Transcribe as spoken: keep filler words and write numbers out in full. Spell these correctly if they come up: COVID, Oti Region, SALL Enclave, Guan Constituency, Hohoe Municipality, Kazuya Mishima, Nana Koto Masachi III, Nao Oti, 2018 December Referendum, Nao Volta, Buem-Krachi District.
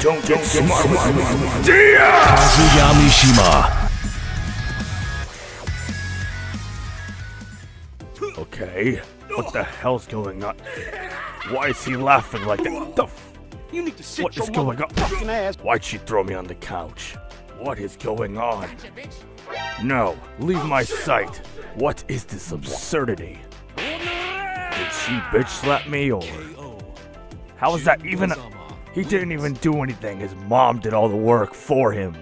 Don't get smart with me. Kazuya Mishima. Okay, what the hell's going on? Why is he laughing like that? The f you need to sit what your is going on? Ass. Why'd she throw me on the couch? What is going on? No, leave my sight. What is this absurdity? Did she bitch slap me or? How is that even? He didn't even do anything. His mom did all the work for him.